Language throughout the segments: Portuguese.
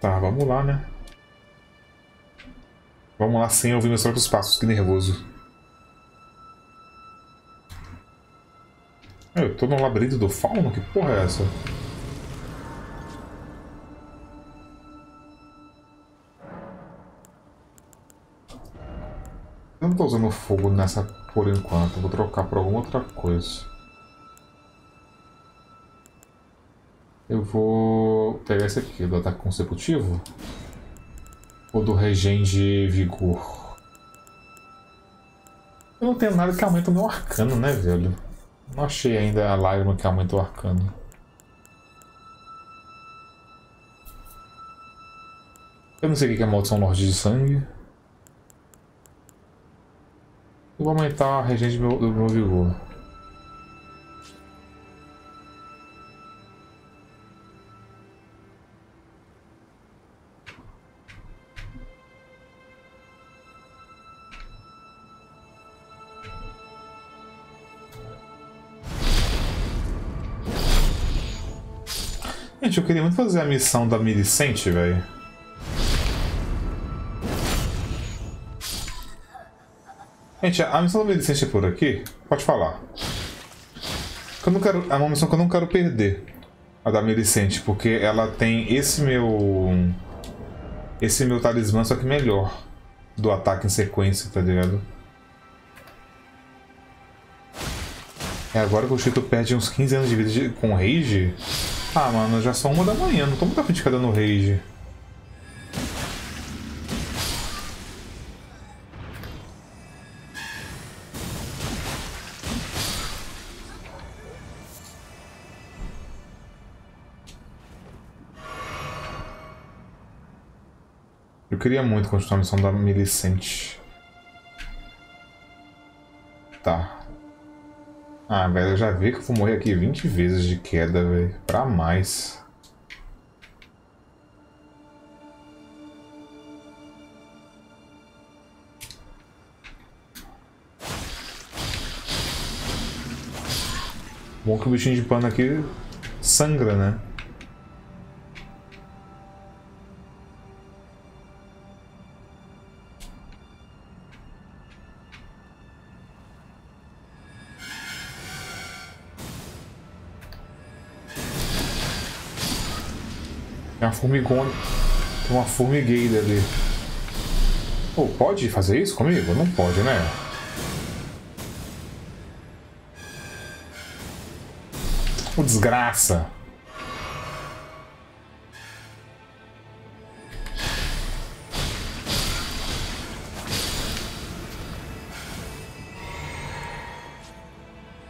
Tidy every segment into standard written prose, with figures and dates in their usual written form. Tá, vamos lá, né? Vamos lá sem ouvir meus próprios passos, que nervoso. Eu tô no labirinto do fauno? Que porra é essa? Eu não tô usando fogo nessa por enquanto, vou trocar por alguma outra coisa. Eu vou pegar esse aqui, do ataque consecutivo ou do regen de vigor. Eu não tenho nada que aumenta o meu arcano, né, velho? Não achei ainda a lágrima que aumenta o arcano. Eu não sei o que é maldição Lorde de Sangue. Eu vou aumentar a regente do meu vigor. Gente, eu queria muito fazer a missão da Millicent, velho. Gente, a missão da Millicent é por aqui? Pode falar. Eu não quero, é uma missão que eu não quero perder. A da Millicent, porque ela tem esse meu talismã, só que melhor. Do ataque em sequência, tá ligado? É agora que o Chito perde uns 15 anos de vida com Rage? Ah, mano, já são 1 da manhã, não tô muito afim de ficar dando rage. Eu queria muito continuar a missão da Millicent. Tá. Ah, velho, eu já vi que eu vou morrer aqui 20 vezes de queda, velho. Pra mais. Bom que o bichinho de pano aqui sangra, né? Tem uma formigueira ali. Pô, pode fazer isso comigo? Não pode, né? Ô, desgraça!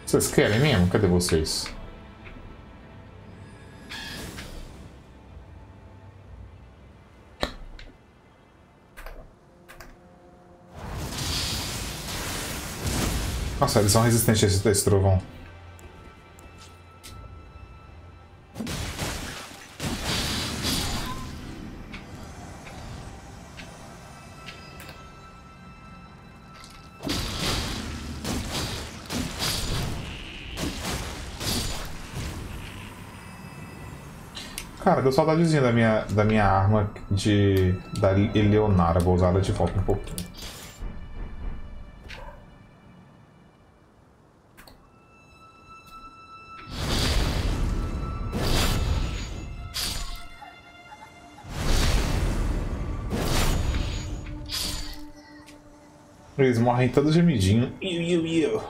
Vocês querem mesmo? Cadê vocês? Nossa, eles são resistentes a esse trovão. Cara, deu saudadezinha da minha arma da Eleonara. Vou usar ela de volta um pouquinho. Eles morrem todos gemidinho. Iu.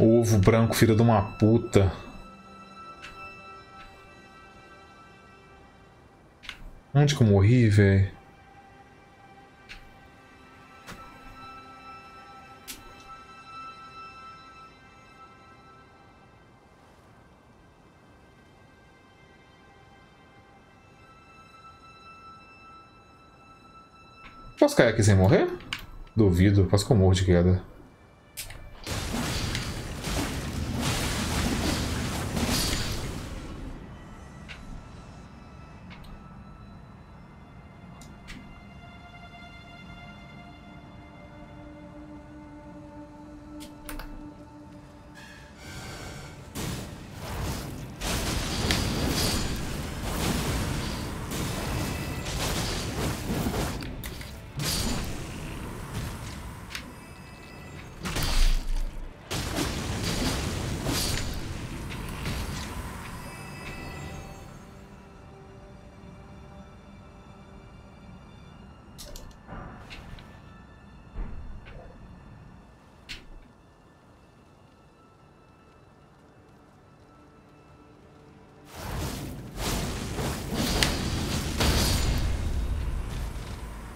Ovo branco, filho de uma puta. Onde que eu morri, velho? Posso cair aqui sem morrer? Duvido, quase que eu morro de queda.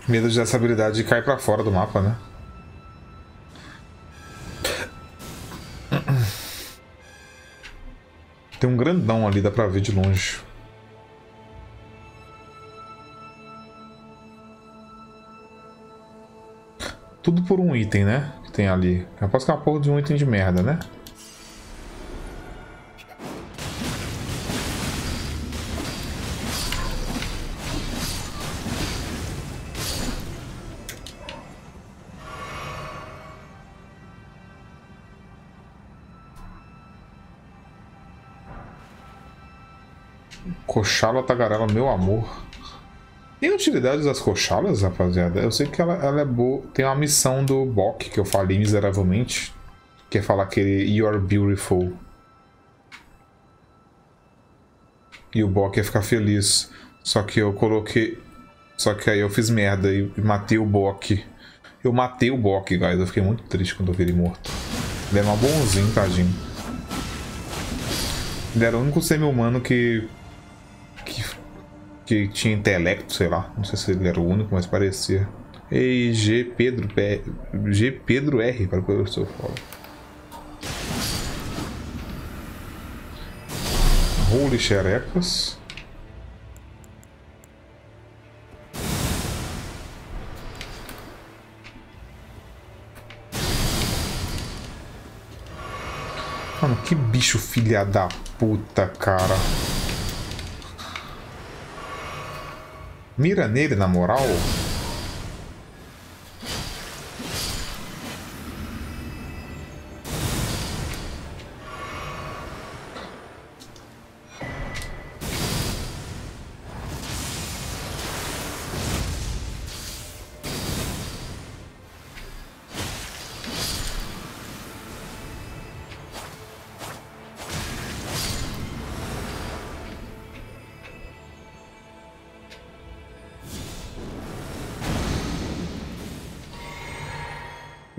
Medo de essa habilidade cair pra fora do mapa, né? Tem um grandão ali, dá pra ver de longe. Tudo por um item, né? Que tem ali. Eu posso ficar uma porra de um item de merda, né? Coxala, tagarela, meu amor. Tem utilidade das coxalas, rapaziada? Eu sei que ela é boa. Tem uma missão do Bok que eu falei miseravelmente, que é falar aquele "You are beautiful", e o Bok ia ficar feliz. Só que eu coloquei... Só que aí eu fiz merda e matei o Bok. Eu matei o Bok, guys. Eu fiquei muito triste quando eu vi ele morto. Ele era um bonzinho, tadinho. Ele era o único semi-humano que tinha intelecto, sei lá. Não sei se ele era o único, mas parecia. Ei, G Pedro R, para o que eu estou falando. Holy xerecas. Mano, que bicho filha da puta, cara. Mira nele, na moral.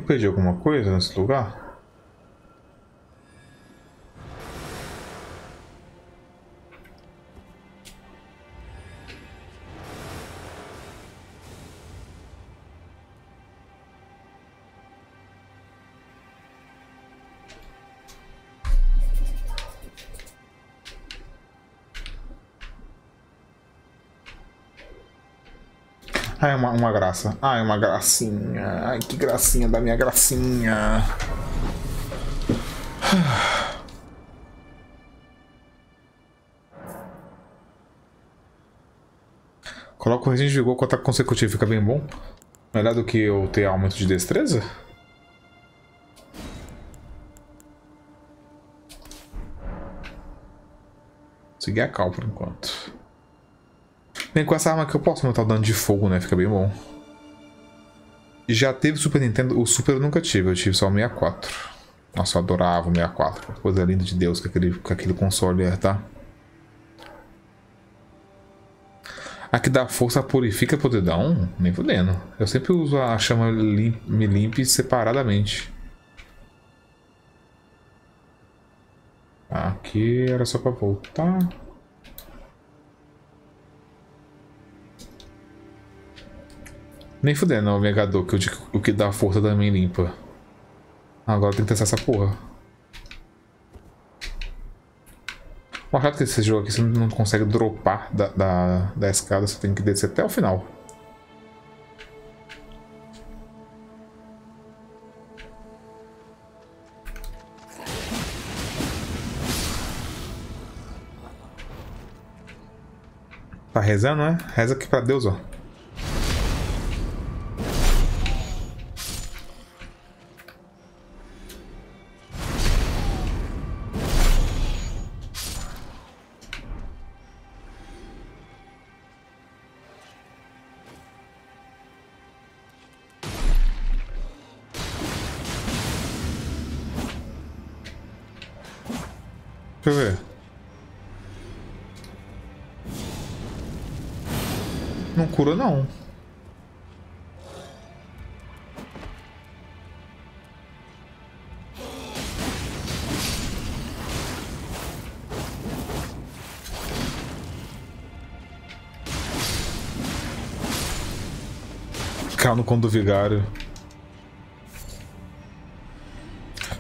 Perdi alguma coisa nesse lugar? Ah, é uma graça. Ah, é uma gracinha. Ai, que gracinha da minha gracinha. Coloca o resíduo de vigor com ataque consecutivo. Fica bem bom. Melhor do que eu ter aumento de destreza? Segui a cal por enquanto. Bem, com essa arma que eu posso aumentar o dano de fogo, né? Fica bem bom. Já teve Super Nintendo? O Super eu nunca tive, eu tive só o 64. Nossa, eu adorava o 64. Coisa linda de Deus que aquele console é, tá? A que dá força purifica podridão? Nem fudendo. Eu sempre uso a chama me limpe separadamente. Aqui era só pra voltar. Nem fudendo, o Megador, que o que dá força também limpa. Agora tem que testar essa porra. O achado que esse jogo aqui você não consegue dropar da escada, você tem que descer até o final. Tá rezando, né? Reza aqui pra Deus, ó. Deixa eu ver. Não cura, não. Caiu no conto do vigário.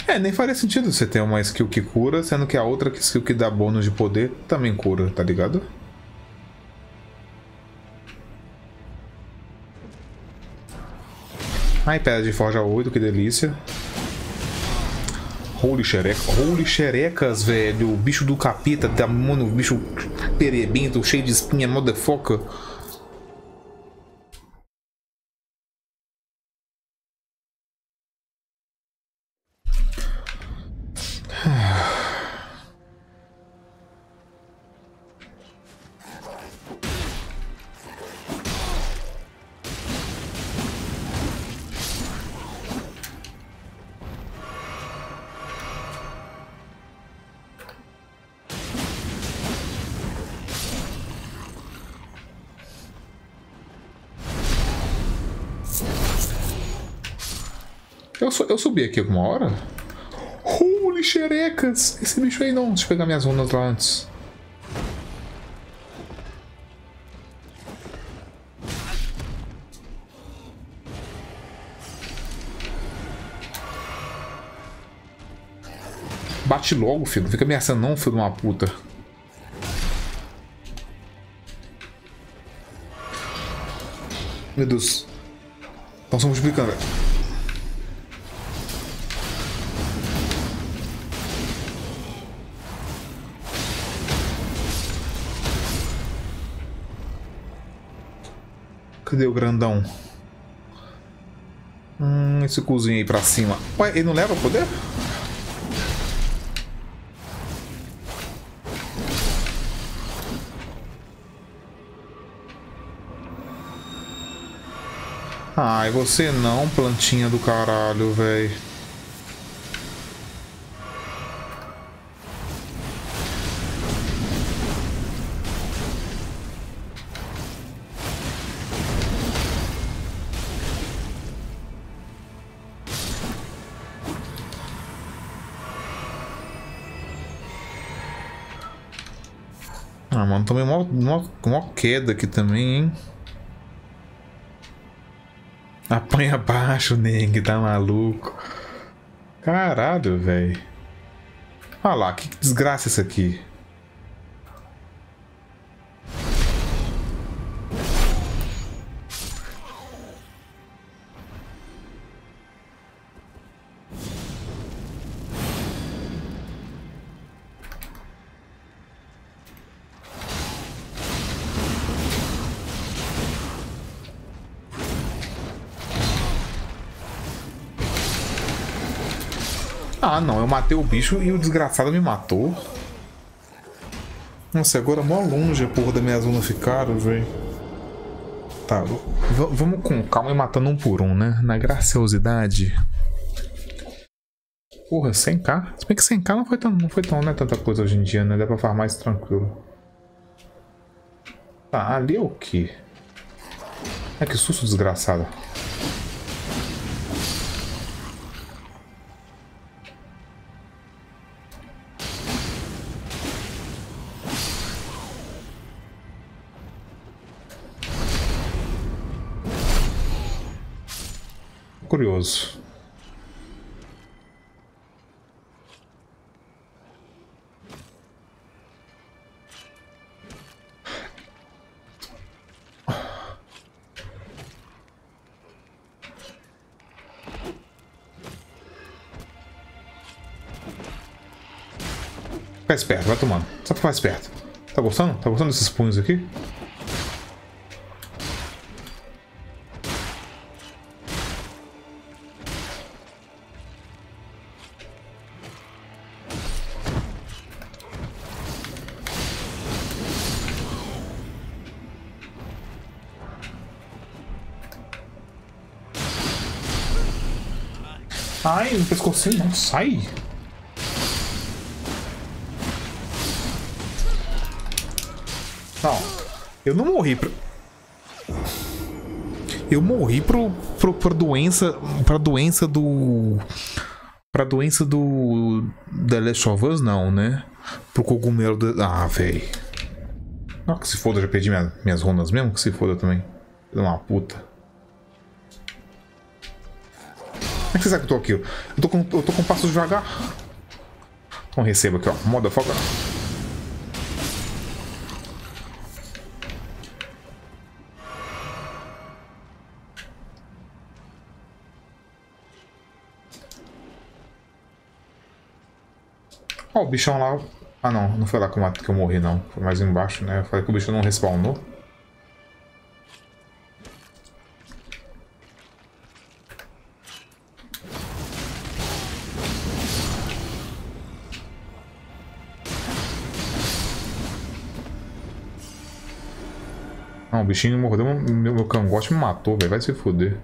É, nem faria sentido você ter uma skill que cura, sendo que a outra skill que dá bônus de poder também cura, tá ligado? Ai, pedra de forja 8, que delícia. Holy xereca. Holy xerecas, velho. O bicho do capeta, tá, mano, o bicho perebento, cheio de espinha, motherfucker. Eu subi aqui alguma hora? Holy xerecas! Esse bicho aí não. Deixa eu pegar minhas runas lá antes. Bate logo, filho. Não fica ameaçando não, filho de uma puta. Meu Deus. Estão se multiplicando, velho. Cadê o grandão? Esse cozinho aí pra cima. Ué, ele não leva o poder? Ai, você não, plantinha do caralho, velho. Ah, mano, tomei uma queda aqui também, hein? Apanha abaixo, Neng, tá maluco? Caralho, velho. Olha lá, que desgraça isso aqui. Ah, não, eu matei o bicho e o desgraçado me matou. Nossa, agora é mó longe a porra da minha zona ficaram, velho. Tá, vamos com calma e matando um por um, né? Na graciosidade. Porra, 100k? Se bem que 100k não foi tão, né, tanta coisa hoje em dia, né? Dá pra farmar mais tranquilo. Tá, ali é o quê? É que susto desgraçado. Curioso. Fica esperto, vai tomando. Só pra ficar esperto. Tá gostando? Tá gostando desses punhos aqui? Sai do pescocinho, não sai. Não, eu não morri pro... Eu morri pra doença do The Last of Us, não, né? Pro cogumelo da... Ah, velho. Não, que se foda, já perdi minhas runas mesmo, que se foda também. Filha de uma puta. Como é que você sabe que eu tô aqui? Eu tô com um passo devagar. Então receba aqui, ó. Moda foca. Ó, o bichão lá. Ah não, não foi lá que eu morri não. Foi mais embaixo, né? Eu falei que o bicho não respawnou. Não, o bichinho mordeu meu cangote e me matou, velho. Vai se foder.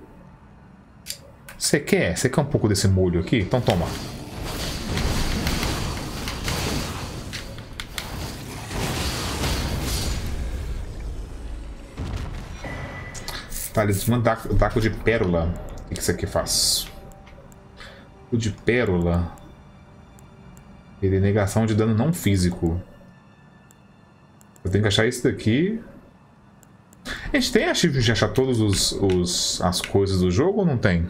Você quer? Você quer um pouco desse molho aqui? Então toma. Tá, eles mandam taco de pérola. O que isso aqui faz? O de pérola. Ele é negação de dano não físico. Eu tenho que achar isso daqui. A gente tem a chance de achar todas as coisas do jogo ou não tem?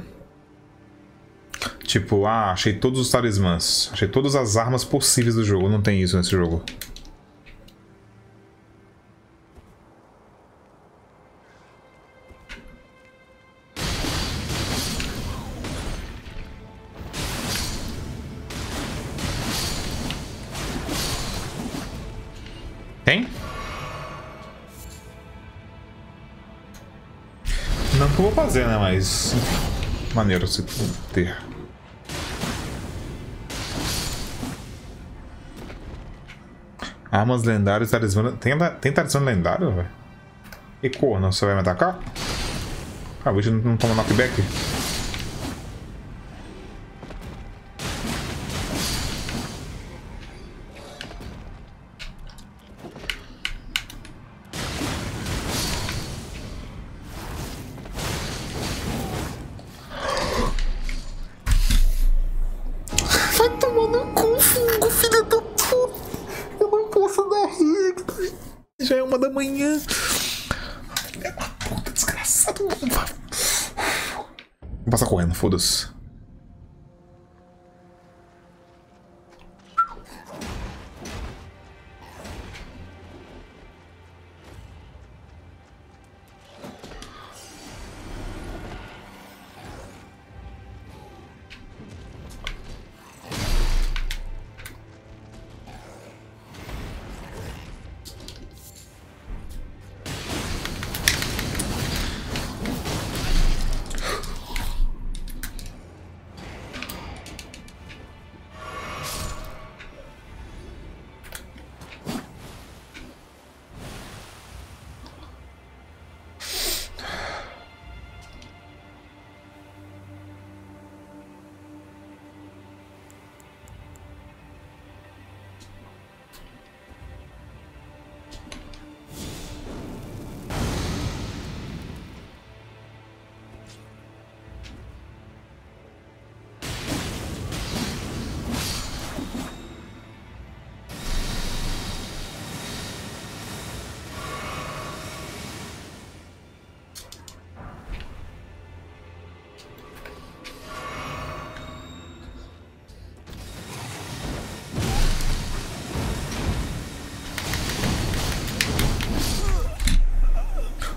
Tipo, ah, achei todos os talismãs. Achei todas as armas possíveis do jogo. Não tem isso nesse jogo. Tem? Não que eu vou fazer, né? Mas... maneiro se ter. Armas lendárias, talismã... Tem talismã lendário, velho? E corno, você vai me atacar? Ah, o bicho não toma knockback. Foda-se.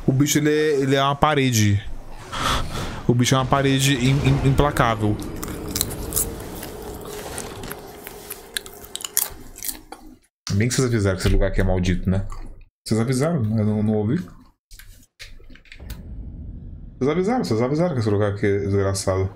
O bicho ele é uma parede. O bicho é uma parede implacável. Bem que vocês avisaram que esse lugar aqui é maldito, né? Vocês avisaram, eu não ouvi. Vocês avisaram que esse lugar aqui é desgraçado.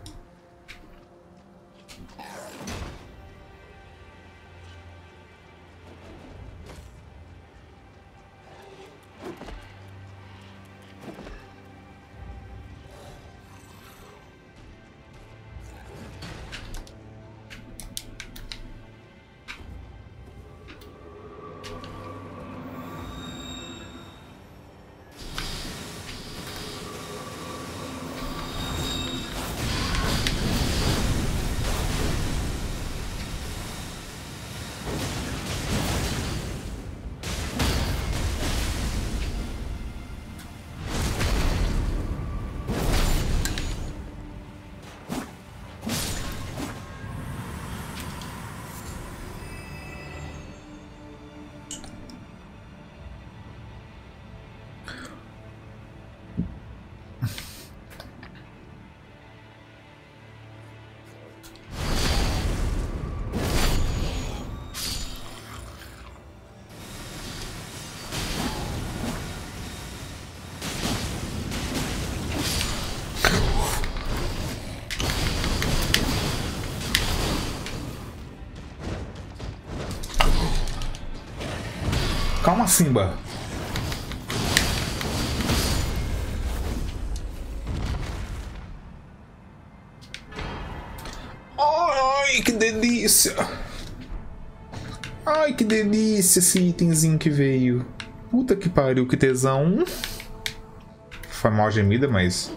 Calma, Simba. Ai, que delícia. Ai, que delícia esse itemzinho que veio. Puta que pariu, que tesão. Foi mal gemida, mas...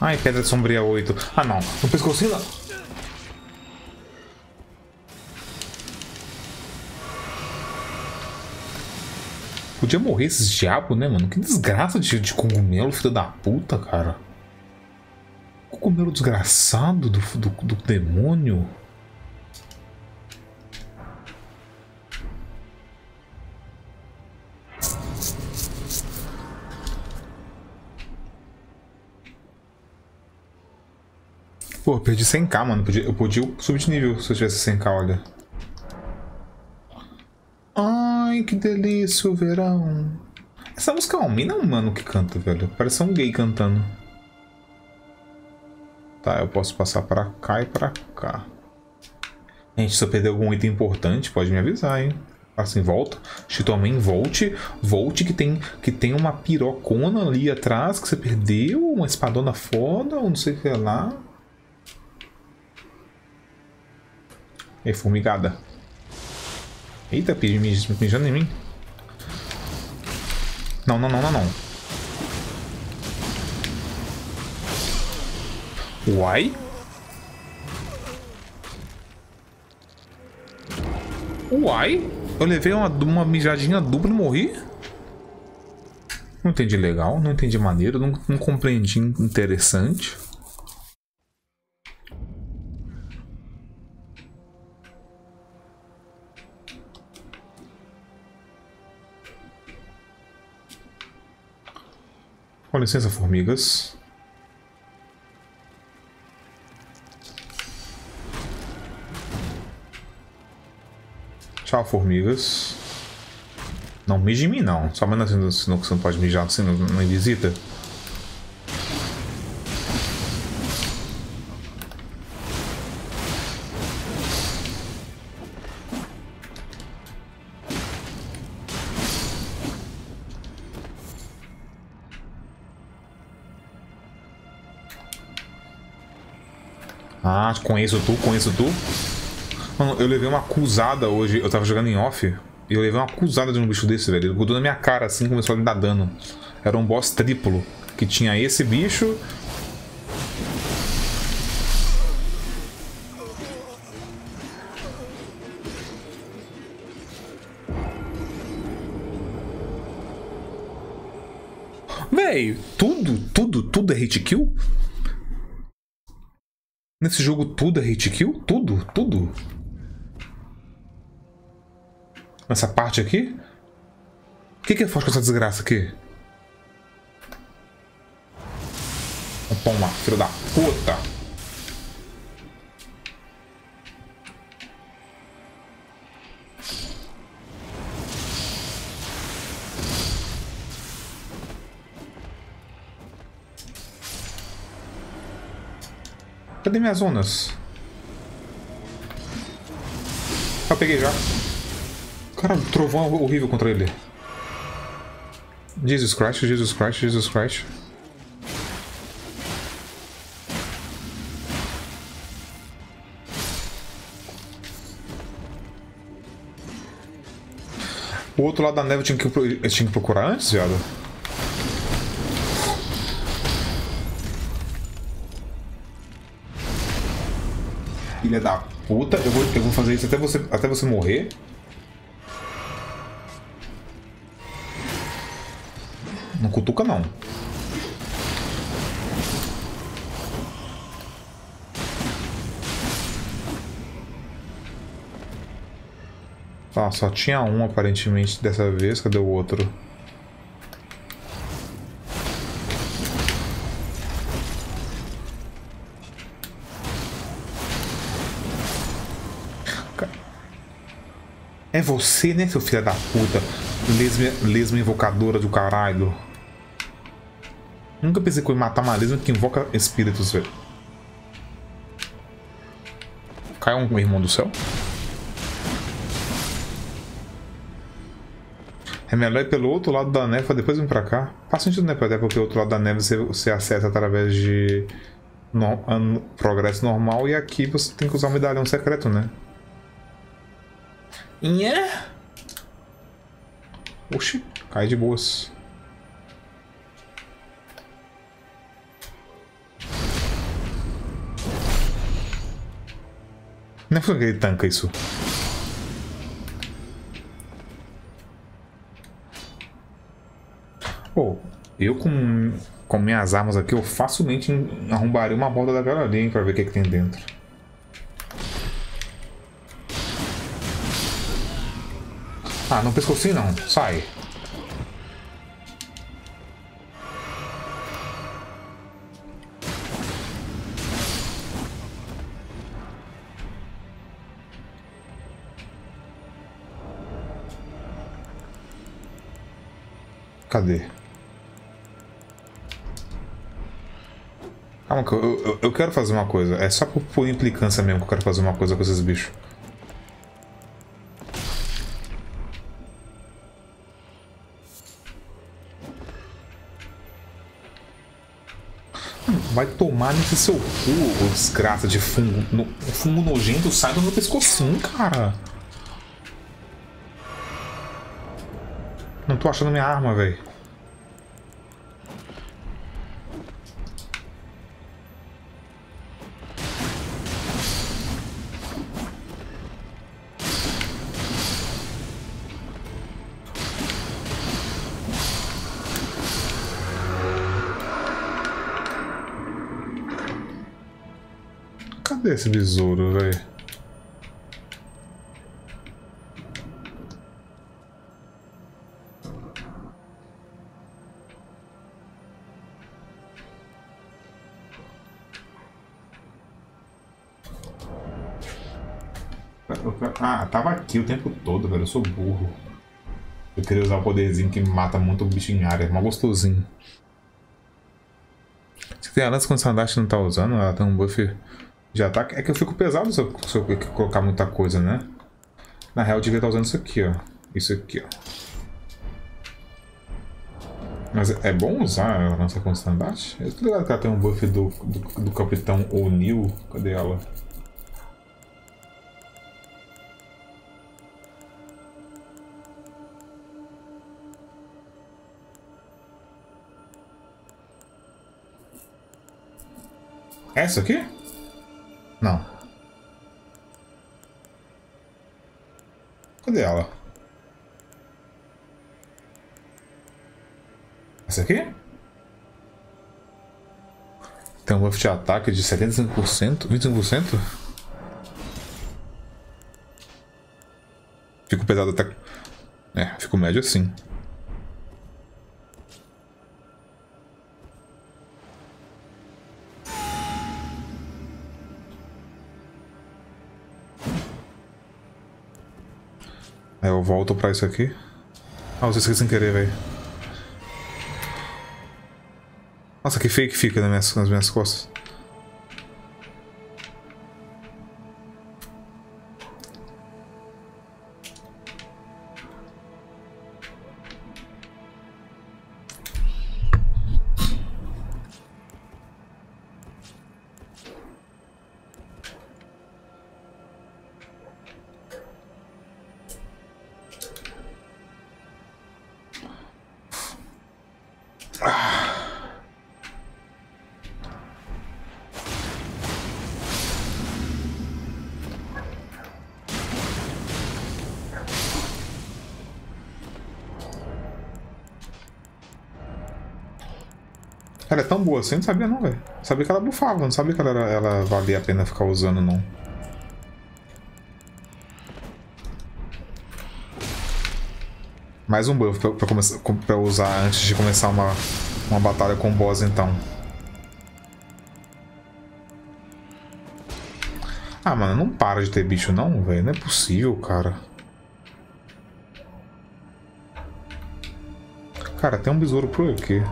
Ai, pedra sombria 8. Ah, não. No pescocinho não. Podia morrer esses diabos, né, mano? Que desgraça de cogumelo, filho da puta, cara. Cogumelo desgraçado do demônio. Pô, eu perdi 100k, mano. Eu podia subir de nível se eu tivesse 100k, olha. Ai, que delícia o verão. Essa música é uma mina, mano, que canta, velho. Parece um gay cantando. Tá, eu posso passar pra cá e pra cá. Gente, se eu perder algum item importante, pode me avisar, hein. Passa em volta. Chitoman, volte. Volte que tem uma pirocona ali atrás que você perdeu. Uma espadona foda, ou não sei o que lá. E formigada. Eita, mijando em mim. Não, não, não, não, não. Uai? Uai? Eu levei uma mijadinha dupla e morri? Não entendi legal, não entendi maneiro, não compreendi interessante. Com licença, formigas. Tchau, formigas. Não mija em mim, não. Só menos assim, que você não pode mijar assim, não em visita. Ah, conheço tu. Mano, eu levei uma acusada hoje. Eu tava jogando em off e eu levei uma acusada de um bicho desse, velho. Ele grudou na minha cara assim e começou a me dar dano. Era um boss triplo que tinha esse bicho. Véi, tudo é hit kill? Nesse jogo tudo é hit kill? Tudo? Nessa parte aqui? O que é forte com essa desgraça aqui? Toma, filho da puta! Cadê minhas zonas? Ah, peguei já. Cara, trovão horrível contra ele. Jesus Christ. O outro lado da neve eu tinha que procurar antes, viado. Filha da puta, eu vou fazer isso até você morrer. Não cutuca, não. Tá, só tinha um aparentemente dessa vez. Cadê o outro? É você, né, seu filho da puta? Lesma invocadora do caralho. Nunca pensei que eu ia matar uma lesma que invoca espíritos, velho. Cai um irmão do céu. É melhor ir pelo outro lado da neve, depois vir pra cá. Faz sentido, né? Até porque o outro lado da neve você acessa através de progresso normal. E aqui você tem que usar o medalhão secreto, né? Nha? Oxi, cai de boas. Não é porque ele tanca isso. Pô, eu com minhas armas aqui, eu facilmente arrombaria uma borda daquela ali, hein, pra ver o que tem dentro. Ah, não pescou assim não. Sai. Cadê? Calma, eu quero fazer uma coisa. É só por implicância mesmo que eu quero fazer uma coisa com esses bichos. Vai tomar nesse seu cu, desgraça de fungo. Fungo nojento sai do meu pescocinho, cara. Não tô achando minha arma, velho. Cadê esse besouro, velho? Ah, tava aqui o tempo todo, velho. Eu sou burro. Eu queria usar o poderzinho que mata muito o bicho em área. Mó gostosinho. Você tem a lança quando o Sandashi não tá usando? Ela tem um buff de ataque. É que eu fico pesado se eu colocar muita coisa, né? Na real, eu devia estar usando isso aqui, ó. Isso aqui, ó. Mas é bom usar a lança com o Sandashi? Eu tô ligado que ela tem um buff do Capitão O'Neil. Cadê ela? Essa aqui? Não. Cadê ela? Essa aqui? Tem um buff de ataque de 75%? 25%? Fico pesado até... É, fico médio assim. Eu volto pra isso aqui. Ah, eu esqueci sem querer, velho. Nossa, que feio que fica nas minhas costas. Ela é tão boa assim, não sabia não, velho. Sabia que ela bufava, não sabia que ela valia a pena ficar usando, não. Mais um buff pra usar antes de começar uma batalha com o boss, então. Ah, mano, não para de ter bicho não, velho. Não é possível, cara. Cara, tem um besouro por aqui.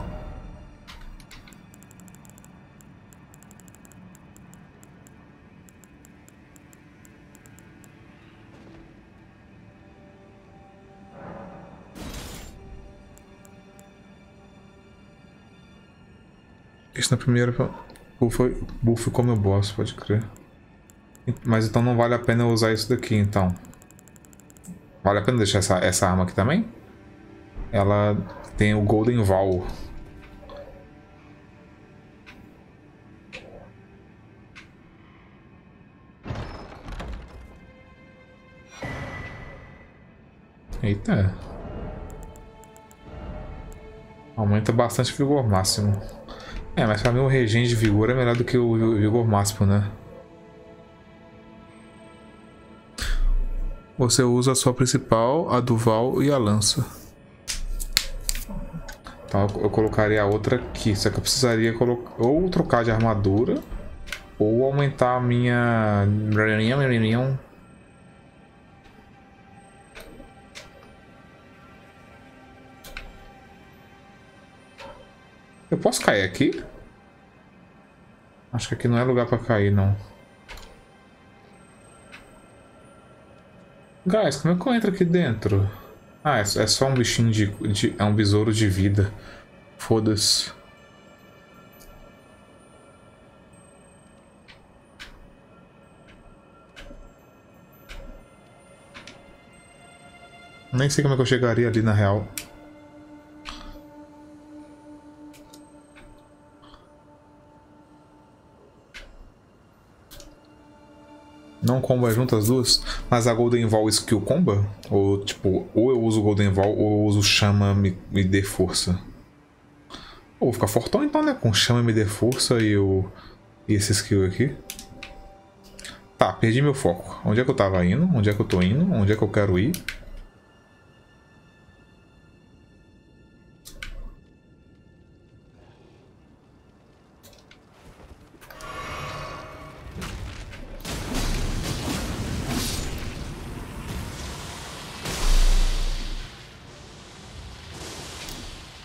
isso na primeira. Bull ficou meu boss, pode crer. Mas então não vale a pena usar isso daqui, então. Vale a pena deixar essa arma aqui também? Ela tem o Golden Vault. Eita. Aumenta bastante o vigor máximo. É, mas pra mim o regen de vigor é melhor do que o vigor máximo, né? Você usa a sua principal, a Duval e a lança. Então eu colocaria a outra aqui. Só que eu precisaria ou trocar de armadura ou aumentar a minha... Eu posso cair aqui? Acho que aqui não é lugar pra cair, não. Guys, como é que eu entro aqui dentro? Ah, é só um bichinho de... É um besouro de vida. Foda-se. Nem sei como é que eu chegaria ali na real. Não comba junto as duas, mas a Golden Vault skill comba? Ou tipo, ou eu uso Golden Vault ou eu uso chama me dê força. Ou vou ficar fortão então, né? Com chama me dê força e esse skill aqui. Tá, perdi meu foco. Onde é que eu tava indo? Onde é que eu tô indo? Onde é que eu quero ir?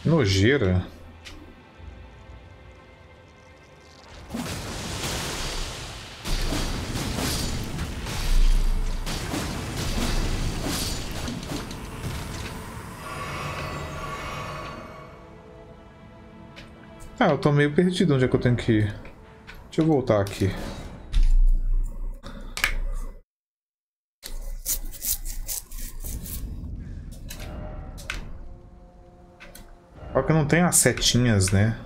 Nojeira. Ah, eu tô meio perdido. Onde é que eu tenho que ir? Deixa eu voltar aqui. Só que não tem as setinhas, né?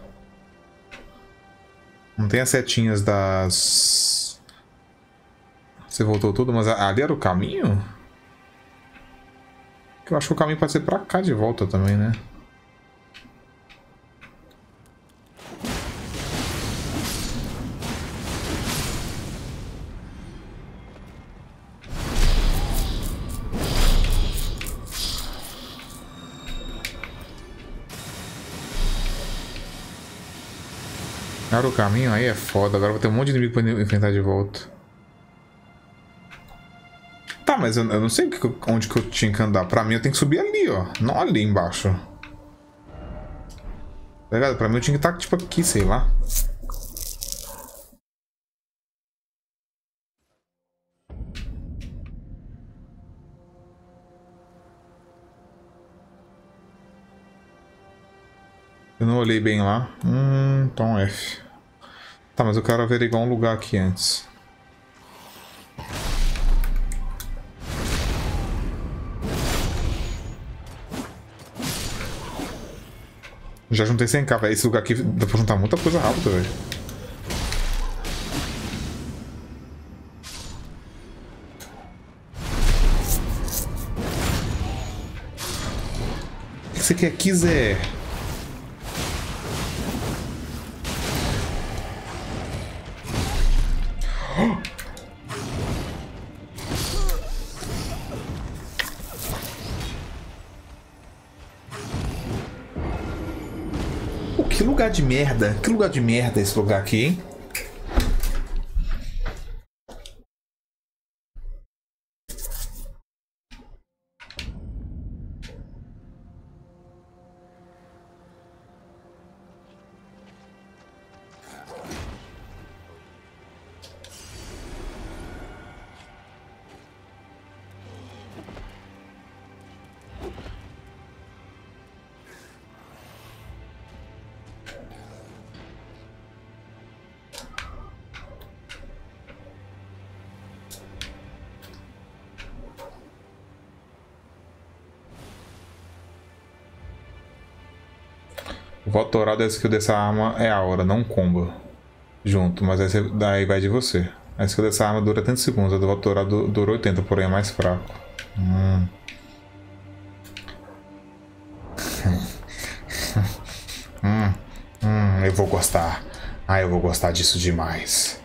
Não tem as setinhas das... Você voltou tudo, mas ali era o caminho? Eu acho que o caminho pode ser pra cá de volta também, né? Cara, o caminho aí é foda. Agora vou ter um monte de inimigo pra enfrentar de volta. Tá, mas eu não sei onde que eu tinha que andar. Pra mim eu tenho que subir ali, ó. Não ali embaixo. Tá ligado? Pra mim eu tinha que estar tipo aqui, sei lá. Eu não olhei bem lá. Então F. Tá, mas eu quero averiguar um lugar aqui antes. Já juntei 100k, velho. Esse lugar aqui dá pra juntar muita coisa rápida, velho. O que você quer, quiser? De merda, que lugar de merda é esse lugar aqui, hein? O voto oral da skill dessa arma é aura, não combo. Junto, mas daí vai de você. A skill dessa arma dura 30 segundos, a do voto oral durou 80, porém é mais fraco. Eu vou gostar. Ah, eu vou gostar disso demais.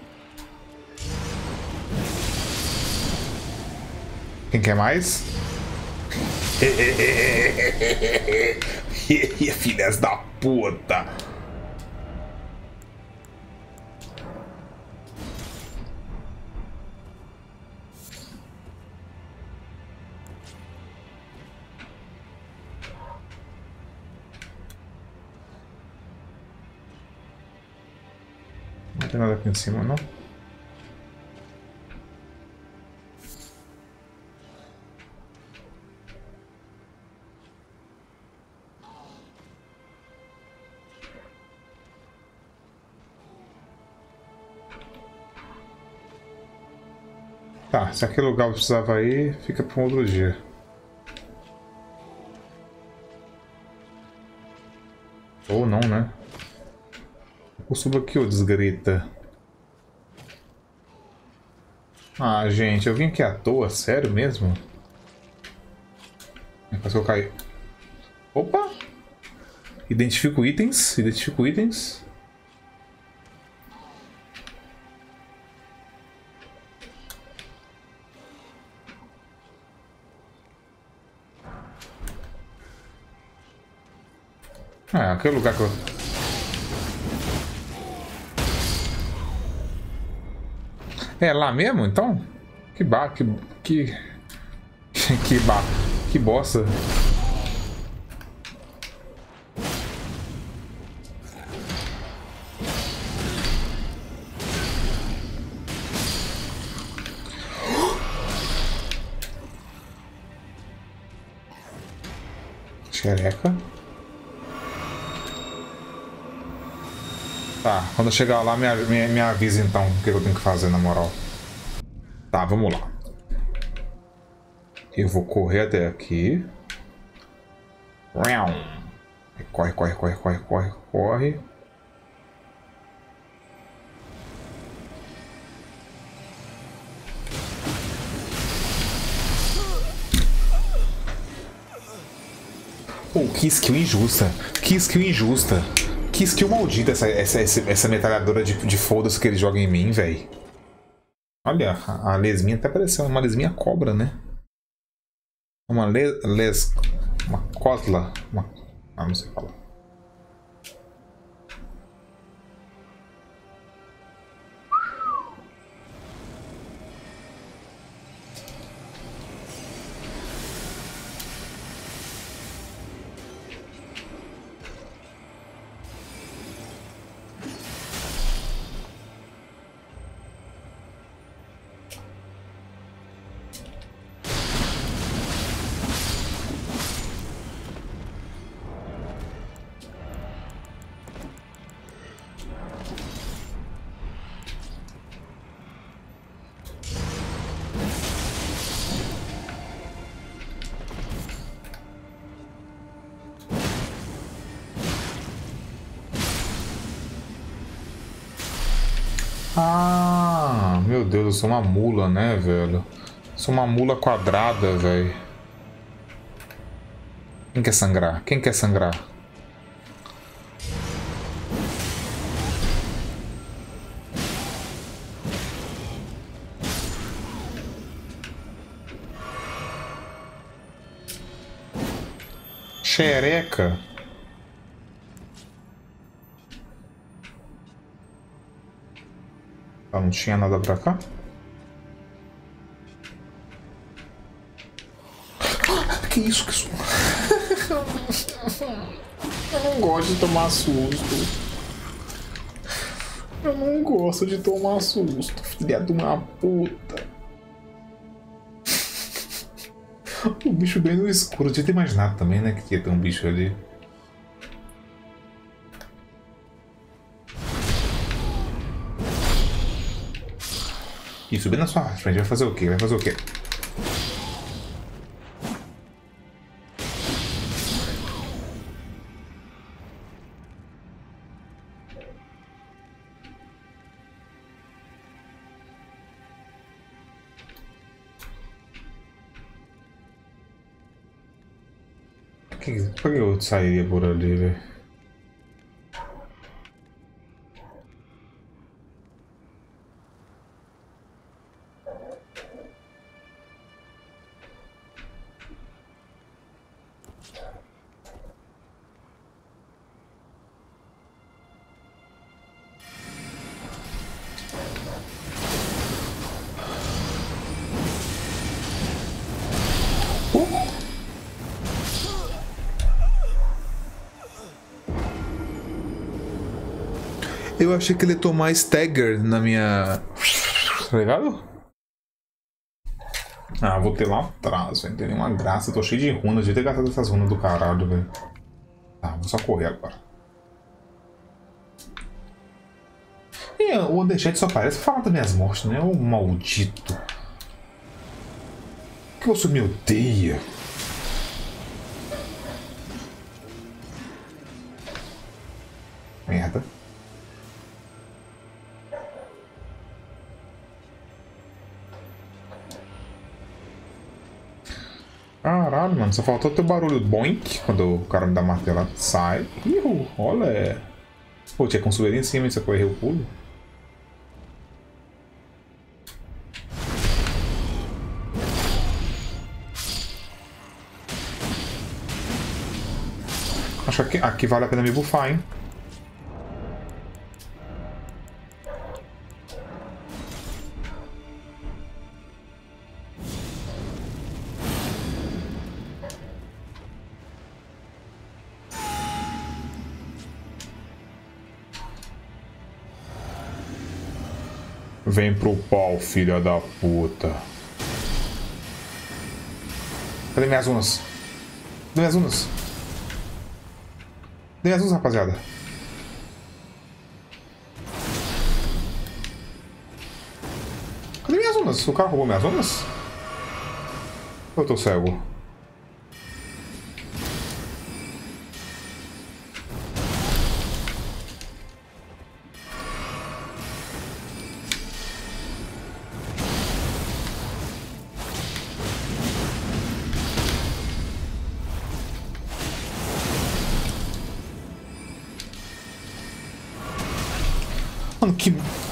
Quem quer mais? Filhas da puta! Não tem nada aqui em cima, não? Tá, se aquele lugar eu precisava ir, fica para um outro dia. Ou não, né? Eu subo aqui, ô desgrita. Ah, gente, eu vim aqui à toa, sério mesmo? É quase que eu caí. Opa! Identifico itens, Ah, aquele lugar que eu... É lá mesmo, então? Que bosta. Xereca. Tá, quando eu chegar lá, me avisa então o que eu tenho que fazer, na moral. Tá, vamos lá. Eu vou correr até aqui. Corre, corre, corre, corre, corre, corre. Oh, que skill injusta. Que skill injusta. Que skill maldita essa metralhadora de foda-se que ele joga em mim, velho. Olha, a lesminha até pareceu uma lesminha cobra, né? Uma les... Uma cosla... Uma... Ah, não sei falar. Ah, meu Deus, eu sou uma mula, né, velho? Sou uma mula quadrada, velho. Quem quer sangrar? Quem quer sangrar? Xereca. Não tinha nada pra cá. Que isso, que isso? Eu não gosto de tomar susto. Filha de uma puta. O bicho bem no escuro. Eu tinha imaginado também, né? Que ia ter um bicho ali. E subir na sua frente, vai fazer o quê? Por que eu sairia por ali, velho? Eu achei que ele ia tomar stagger na minha... Tá ligado? Ah, vou ter lá atrás, velho. Não tem nenhuma graça. Eu tô cheio de runas. Devia ter gastado essas runas do caralho, velho. Tá, vou só correr agora. E o Onderchat só parece falar das minhas mortes, né? Ô maldito. Por que você me odeia? Merda. Caralho, mano, só faltou ter o barulho boink quando o cara me dá martela, sai. Ih, olha. Pô, tinha consumido em cima, isso aqui eu errei o pulo. Acho que aqui vale a pena me bufar, hein? Vem pro pau, filha da puta. Cadê minhas unas? Cadê minhas unas? Cadê minhas unas, rapaziada? Cadê minhas unas? O cara roubou minhas unas? Eu tô cego.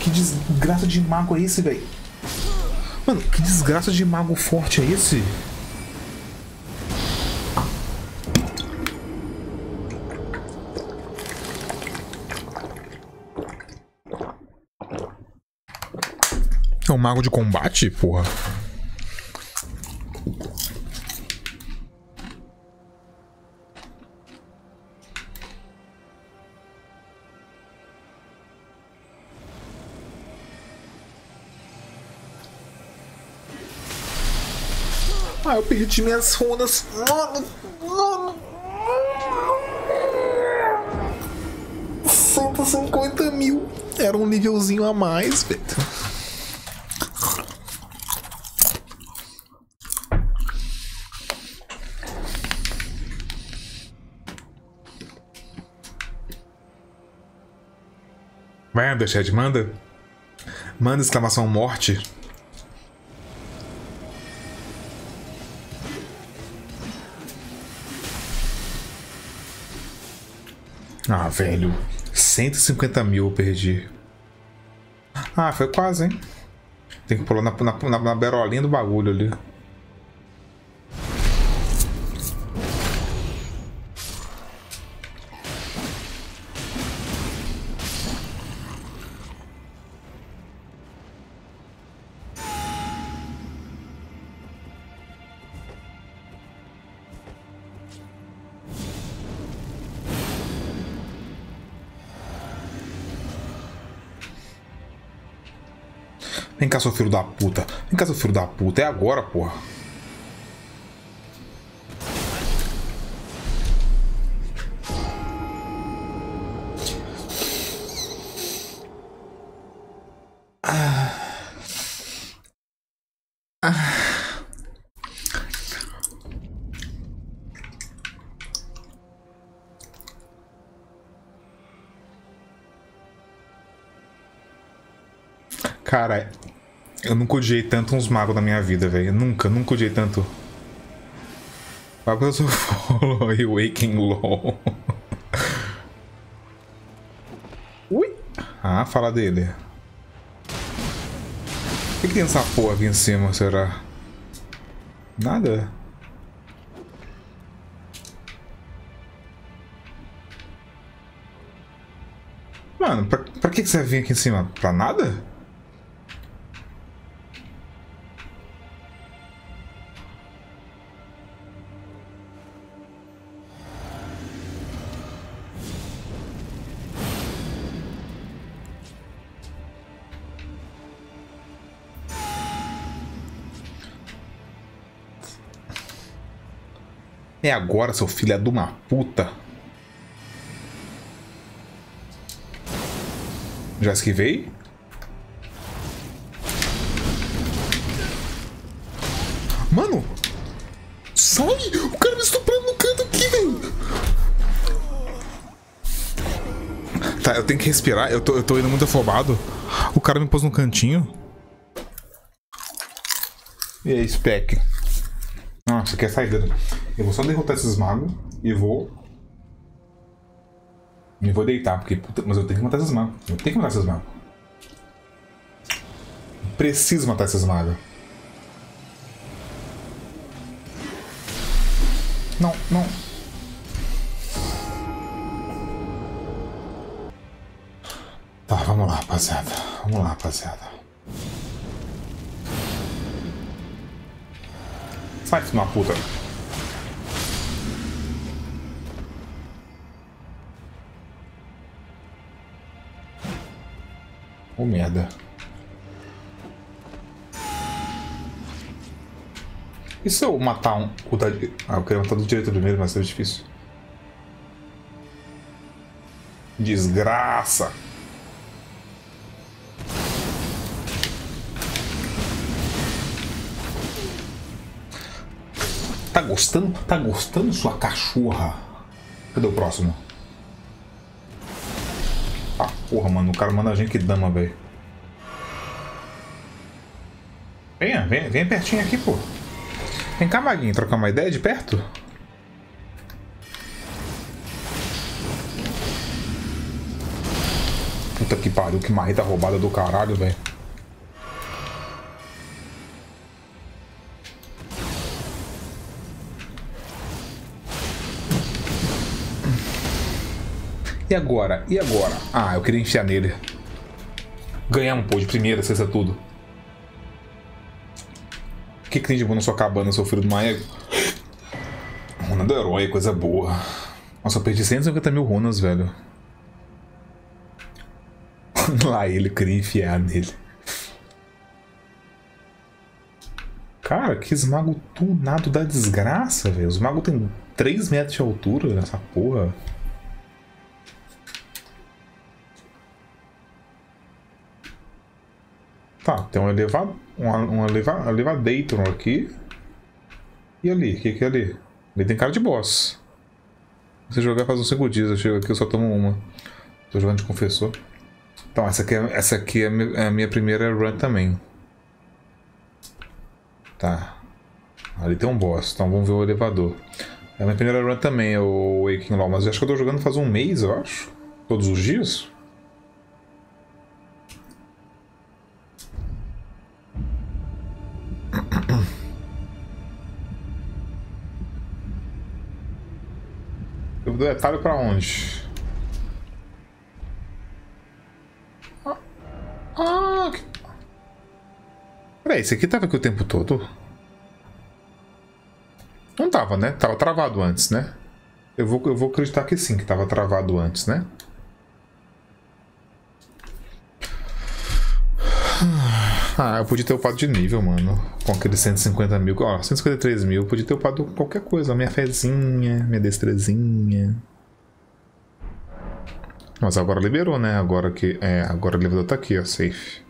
Que desgraça de mago é esse, velho? Mano, que desgraça de mago forte é esse? É um mago de combate, porra. Ah, eu perdi minhas runas. Mano. 150 mil. Era um nívelzinho a mais, velho. Manda, chat, manda. Manda exclamação morte. Ah, velho, 150 mil eu perdi. Ah, foi quase, hein? Tem que pular na berolinha do bagulho ali. Vem cá, seu filho da puta. Vem cá, seu filho da puta. É agora, porra. Cara, eu nunca odiei tanto uns magos na minha vida, velho. Nunca odiei tanto. Why was I following Waking Law? Ui! Ah, fala dele. O que tem essa porra aqui em cima, será? Nada? Mano, pra que você vai vir aqui em cima? Pra nada? É agora, seu filho é de uma puta. Já esquivei? Mano! Sai! O cara me estuprando no canto aqui, velho! Tá, eu tenho que respirar. Eu tô indo muito afobado. O cara me pôs no cantinho. E aí, Spec? Nossa, aqui é a saída. Eu vou só derrotar esses magos e vou... me vou deitar, porque... puta, mas eu tenho que matar esses magos. Eu tenho que matar esses magos. Preciso matar esses magos. Não, não. Tá, vamos lá, rapaziada. Vamos lá, rapaziada. Sai, filho da puta. Oh, merda. E se eu matar um... ah, eu queria matar do direito primeiro, mas é difícil. Desgraça! Tá gostando? Tá gostando, sua cachorra? Cadê o próximo? Ah, porra, mano. O cara manda a gente que dama, velho. Venha, venha, venha pertinho aqui, pô. Vem cá, Maguinho. Trocar uma ideia de perto? Puta que pariu. Que marreta roubada do caralho, velho. E agora? E agora? Ah, eu queria enfiar nele. Ganhamos, pô, de primeira, cesta tudo. O que tem de bom na sua cabana, seu filho de uma égua? Runa do herói, coisa boa. Nossa, eu perdi 150 mil runas, velho. Lá ele, eu queria enfiar nele. Cara, que esmago tunado da desgraça, velho. Os magos tem 3 metros de altura nessa porra. Tá, tem um elevado, um elevator aqui. E ali, o que que é ali? Ali tem cara de boss. Se jogar faz uns 5 dias, eu chego aqui eu só tomo uma. Tô jogando de confessor. Então, essa aqui é a minha primeira run também. Tá. Ali tem um boss, então vamos ver o elevador. É a minha primeira run também, o Waking Law, mas eu acho que eu tô jogando faz um mês, eu acho. Todos os dias. Eu vou dar detalhe pra onde? Ah, que... peraí, esse aqui tava aqui o tempo todo? Não tava, né? Tava travado antes, né? Eu vou acreditar que sim, que tava travado antes, né? Ah, eu podia ter upado de nível, mano. Com aqueles 150 mil. Ó, 153 mil. Eu podia ter upado qualquer coisa. Minha fezinha, minha destrezinha. Mas agora liberou, né? Agora que. É, agora o elevador tá aqui, ó. Safe.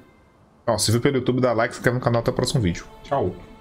Ó, se viu pelo YouTube, dá like, se inscreve no canal até o próximo vídeo. Tchau.